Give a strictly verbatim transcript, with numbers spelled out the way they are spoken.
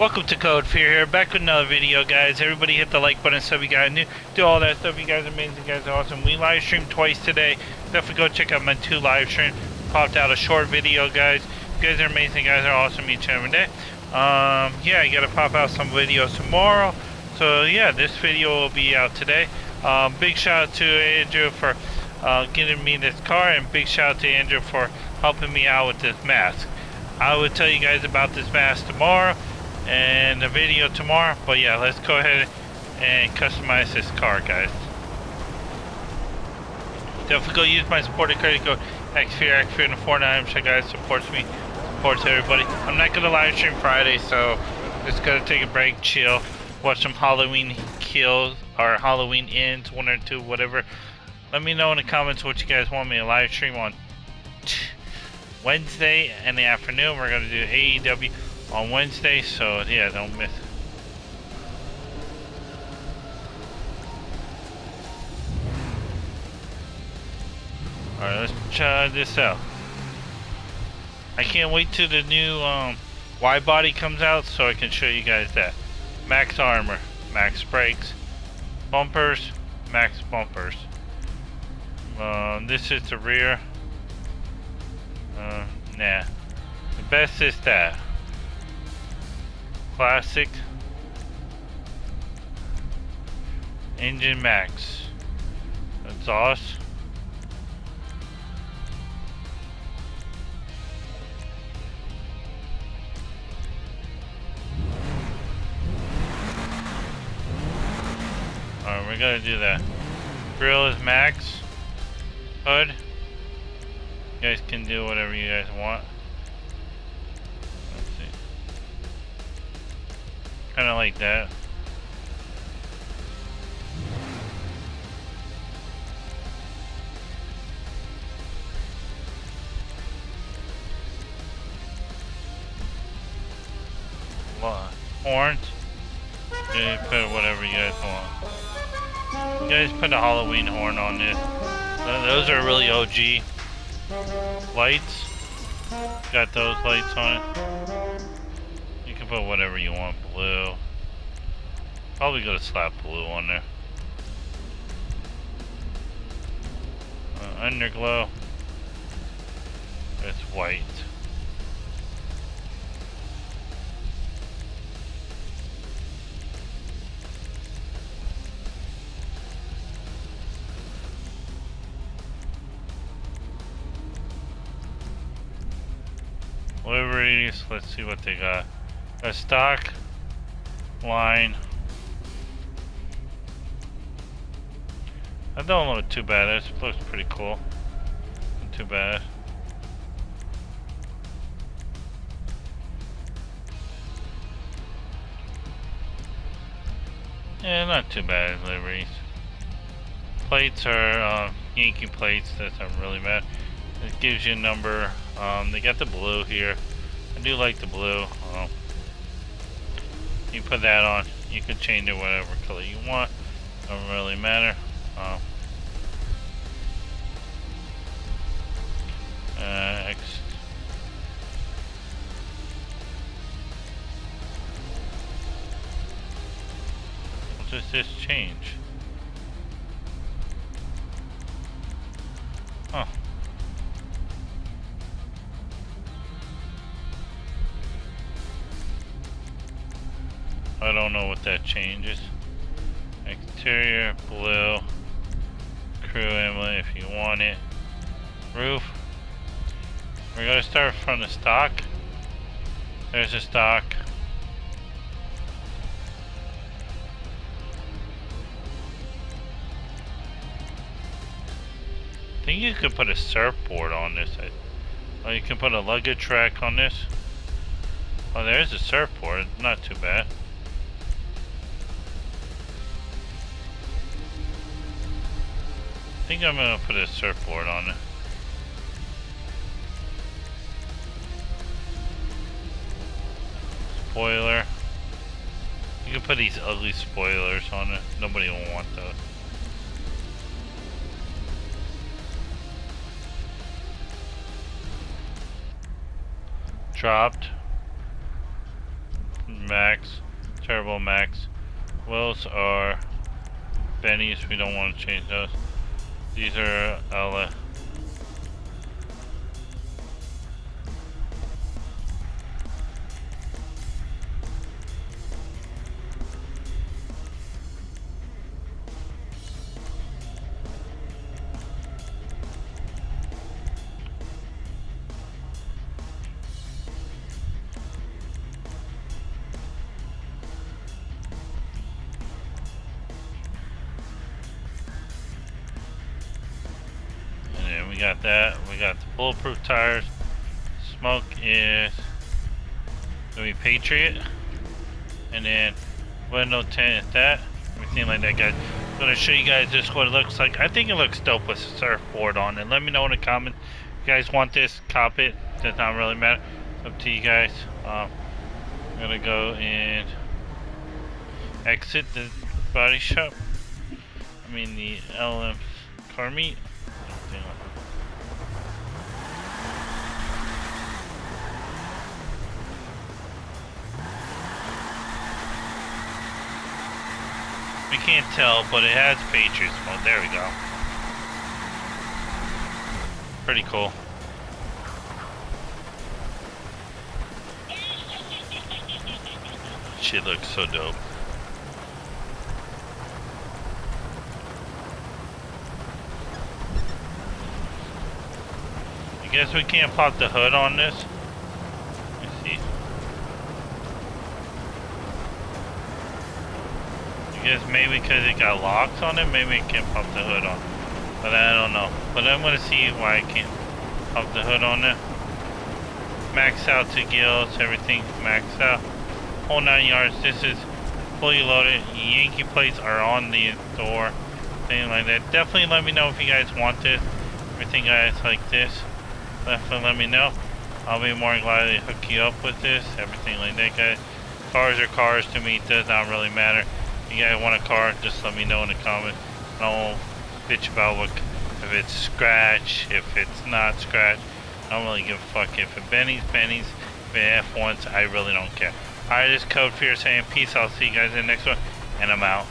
Welcome to Code Fear here, back with another video, guys. Everybody hit the like button, sub you guys new, do all that stuff. You guys are amazing, you guys are awesome. We live streamed twice today. Definitely go check out my two live streams. Popped out a short video, guys. You guys are amazing, you guys are awesome each and every day. Um, yeah, I gotta pop out some videos tomorrow. So yeah, this video will be out today. Um, big shout out to Andrew for uh, getting me this car, and big shout out to Andrew for helping me out with this mask. I will tell you guys about this mask tomorrow. And a video tomorrow, but yeah, let's go ahead and customize this car, guys. Definitely go use my supported credit code X fearx four nine. Sure, guys, supports me, supports everybody. I'm not gonna live stream Friday, so just gonna take a break, chill, watch some Halloween kills or Halloween ends, one or two, whatever. Let me know in the comments what you guys want me to live stream on Wednesday in the afternoon. We're gonna do A E W. On Wednesday, so yeah, don't miss it. Alright, let's try this out. I can't wait till the new um, wide body comes out so I can show you guys that. Max armor, max brakes, bumpers, max bumpers. Um, this is the rear. Uh, nah. The best is that. Classic engine max exhaust . Alright, we're gonna do that. Grill is max hood. You guys can do whatever you guys want. Kind of like that. Horns. You guys put whatever you guys want. You guys put a Halloween horn on this. Those are really O G lights. Got those lights on it. You can put whatever you want. Blue. Probably gonna slap blue on there. Uh, underglow. It's white. Liveries. Let's see what they got. A stock. Line. I don't look too bad. This looks pretty cool. Not too bad. Yeah, not too bad. Liveries. Plates are uh, Yankee plates. That's not really bad. It gives you a number. Um, they got the blue here. I do like the blue. Um, You put that on. You can change it whatever color you want. Don't really matter. Um, uh, X. What does this change? Huh. I don't know what that changes. Exterior, blue, crew emblem if you want it. Roof. We're gonna start from the stock. There's the stock. I think you could put a surfboard on this. Or you can put a luggage rack on this. Oh, there's a surfboard. Not too bad. I think I'm gonna put a surfboard on it. Spoiler. You can put these ugly spoilers on it. Nobody will want those. Dropped. Max, Turbo Max. Wells are Benny's. We don't want to change those. These are Ella. We got that, we got the bulletproof tires. Smoke is gonna be Patriot, and then window tint is that, everything like that, guys. I'm gonna show you guys just what it looks like. I think it looks dope with a surfboard on, and let me know in the comments if you guys want this. Cop it, does not really matter, it's up to you guys. um, I'm gonna go and exit the body shop, I mean the L M car meet. We can't tell, but it has Patriots mode. There we go. Pretty cool. Shit looks so dope. I guess we can't pop the hood on this. Let's see. Guess maybe because it got locks on it, maybe it can't pop the hood on. But I don't know. But I'm gonna see why I can't pop the hood on it. Max out to gills, everything max out. Whole nine yards. This is fully loaded. Yankee plates are on the door. Thing like that. Definitely let me know if you guys want this. Everything guys like this. Definitely let me know. I'll be more glad to hook you up with this. Everything like that, guys. Cars are cars to me. It does not really matter. If you guys want a car, just let me know in the comments. I don't bitch about what, if it's scratch, if it's not scratch. I don't really give a fuck. If it's Benny's, Benny's, if it's F ones, I really don't care. Alright, this is Code xfearx saying peace. I'll see you guys in the next one, and I'm out.